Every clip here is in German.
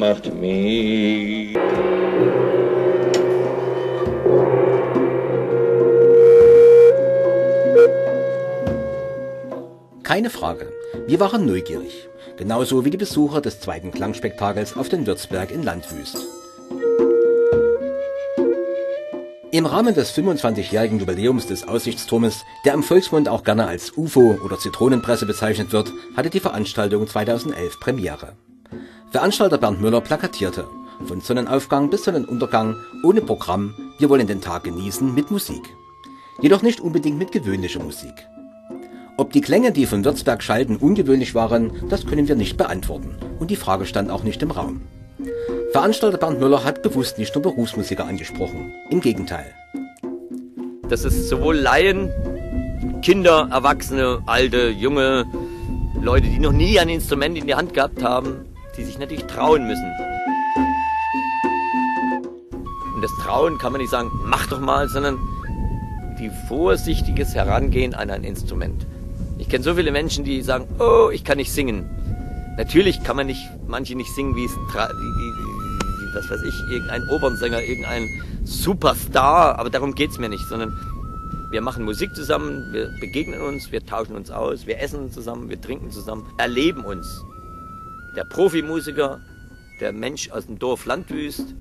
macht mich. Keine Frage, wir waren neugierig, genauso wie die Besucher des zweiten Klangspektakels auf den Wirtsberg in Landwüst. Im Rahmen des 25-jährigen Jubiläums des Aussichtsturmes, der im Volksmund auch gerne als UFO oder Zitronenpresse bezeichnet wird, hatte die Veranstaltung 2011 Premiere. Veranstalter Bernd Müller plakatierte: Von Sonnenaufgang bis Sonnenuntergang, ohne Programm, wir wollen den Tag genießen mit Musik. Jedoch nicht unbedingt mit gewöhnlicher Musik. Ob die Klänge, die von Wirtsberg schallten, ungewöhnlich waren, das können wir nicht beantworten, und die Frage stand auch nicht im Raum. Veranstalter Bernd Müller hat bewusst nicht nur Berufsmusiker angesprochen, im Gegenteil. Das ist sowohl Laien, Kinder, Erwachsene, Alte, Junge, Leute, die noch nie ein Instrument in die Hand gehabt haben, die sich natürlich trauen müssen. Und das Trauen kann man nicht sagen, mach doch mal, sondern die vorsichtiges Herangehen an ein Instrument. Ich kenne so viele Menschen, die sagen, oh, ich kann nicht singen. Natürlich kann man manche nicht singen, wie es, was weiß ich, irgendein Opernsänger, irgendein Superstar, aber darum geht es mir nicht, sondern wir machen Musik zusammen, wir begegnen uns, wir tauschen uns aus, wir essen zusammen, wir trinken zusammen, erleben uns. Der Profimusiker, der Mensch aus dem Dorf Landwüst.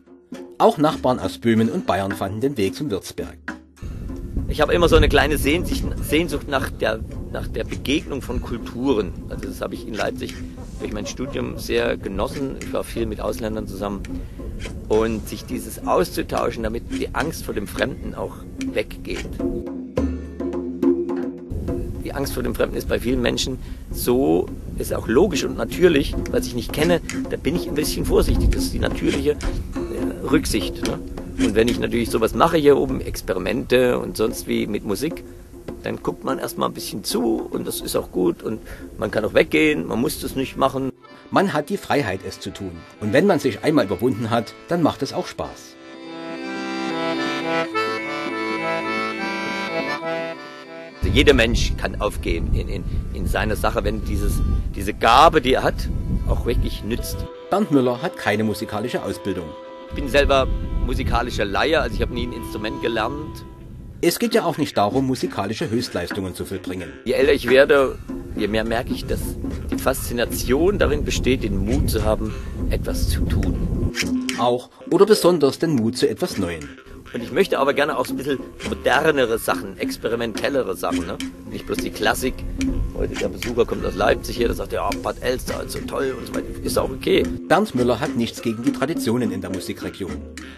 Auch Nachbarn aus Böhmen und Bayern fanden den Weg zum Wirtsberg. Ich habe immer so eine kleine Sehnsucht nach der Begegnung von Kulturen. Also das habe ich in Leipzig durch mein Studium sehr genossen. Ich war viel mit Ausländern zusammen. Und sich dieses auszutauschen, damit die Angst vor dem Fremden auch weggeht. Die Angst vor dem Fremden ist bei vielen Menschen so, ist auch logisch und natürlich, was ich nicht kenne, da bin ich ein bisschen vorsichtig. Das ist die natürliche Rücksicht, ne? Und wenn ich natürlich sowas mache hier oben, Experimente und sonst wie mit Musik, dann guckt man erstmal ein bisschen zu und das ist auch gut und man kann auch weggehen, man muss das nicht machen. Man hat die Freiheit, es zu tun. Und wenn man sich einmal überwunden hat, dann macht es auch Spaß. Also jeder Mensch kann aufgehen in seiner Sache, wenn diese Gabe, die er hat, auch wirklich nützt. Bernd Müller hat keine musikalische Ausbildung. Ich bin selber musikalischer Laie, also ich habe nie ein Instrument gelernt. Es geht ja auch nicht darum, musikalische Höchstleistungen zu vollbringen. Je älter ich werde, je mehr merke ich, dass die Faszination darin besteht, den Mut zu haben, etwas zu tun. Auch oder besonders den Mut zu etwas Neuem. Und ich möchte aber gerne auch so ein bisschen modernere Sachen, experimentellere Sachen, ne? Nicht bloß die Klassik. Heute der Besucher kommt aus Leipzig hier, der sagt, ja, Bad Elster ist so toll und so weiter, ist auch okay. Bernd Müller hat nichts gegen die Traditionen in der Musikregion.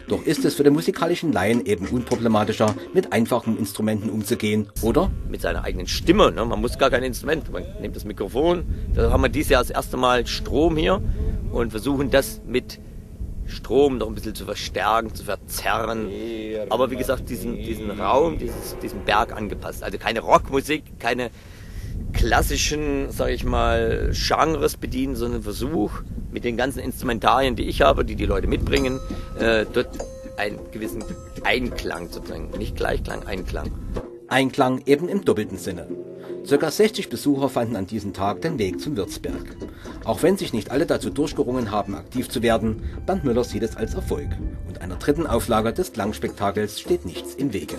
Doch ist es für den musikalischen Laien eben unproblematischer, mit einfachen Instrumenten umzugehen, oder? Mit seiner eigenen Stimme, ne? Man muss gar kein Instrument, man nimmt das Mikrofon. Da haben wir dieses Jahr das erste Mal Strom hier und versuchen das mit Strom noch ein bisschen zu verstärken, zu verzerren, aber wie gesagt, diesen Raum, diesen Berg angepasst. Also keine Rockmusik, keine klassischen, sage ich mal, Genres bedienen, sondern Versuch mit den ganzen Instrumentarien, die ich habe, die Leute mitbringen, dort einen gewissen Einklang zu bringen. Nicht Gleichklang, Einklang. Einklang eben im doppelten Sinne. Circa 60 Besucher fanden an diesem Tag den Weg zum Wirtsberg. Auch wenn sich nicht alle dazu durchgerungen haben, aktiv zu werden, Bernd Müller sieht es als Erfolg. Und einer dritten Auflage des Klangspektakels steht nichts im Wege.